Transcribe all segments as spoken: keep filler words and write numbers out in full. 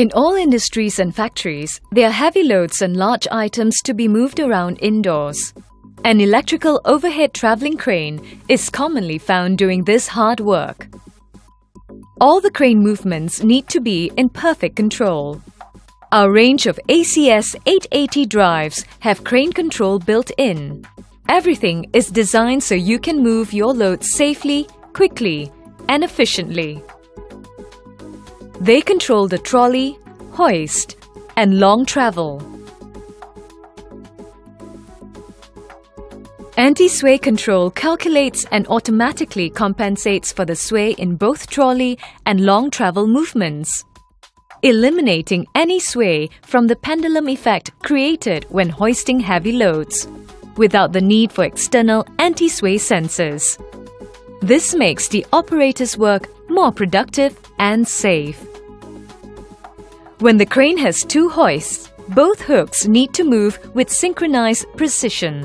In all industries and factories, there are heavy loads and large items to be moved around indoors. An electrical overhead travelling crane is commonly found doing this hard work. All the crane movements need to be in perfect control. Our range of A C S eight eighty drives have crane control built in. Everything is designed so you can move your load safely, quickly and efficiently. They control the trolley, hoist and long travel. Anti-sway control calculates and automatically compensates for the sway in both trolley and long travel movements, eliminating any sway from the pendulum effect created when hoisting heavy loads, without the need for external anti-sway sensors. This makes the operator's work more productive and safe. When the crane has two hoists, both hooks need to move with synchronized precision.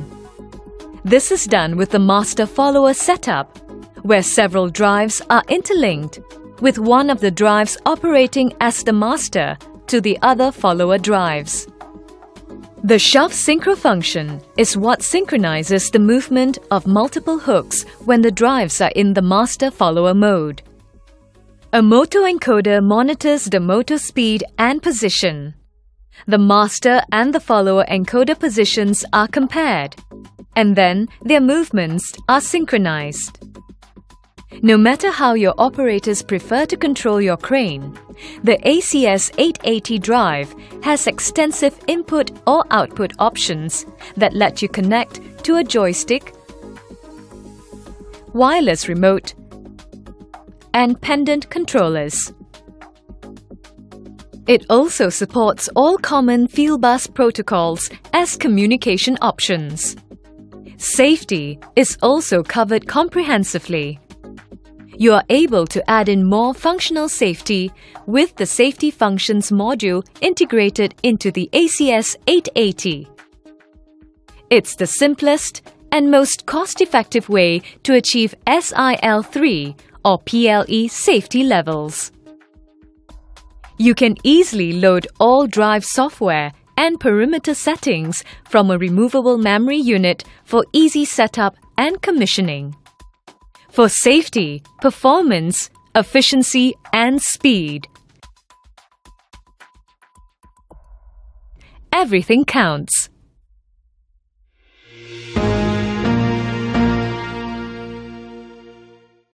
This is done with the master-follower setup, where several drives are interlinked, with one of the drives operating as the master to the other follower drives. The shaft synchro function is what synchronizes the movement of multiple hooks when the drives are in the master-follower mode. A motor encoder monitors the motor speed and position. The master and the follower encoder positions are compared, and then their movements are synchronized. No matter how your operators prefer to control your crane, the A C S eight eighty drive has extensive input or output options that let you connect to a joystick, wireless remote, and pendant controllers. It also supports all common Fieldbus protocols as communication options. Safety is also covered comprehensively. You are able to add in more functional safety with the Safety Functions module integrated into the A C S eight eighty. It's the simplest and most cost-effective way to achieve S I L three or P L E safety levels. You can easily load all drive software and perimeter settings from a removable memory unit for easy setup and commissioning. For safety, performance, efficiency and speed, everything counts.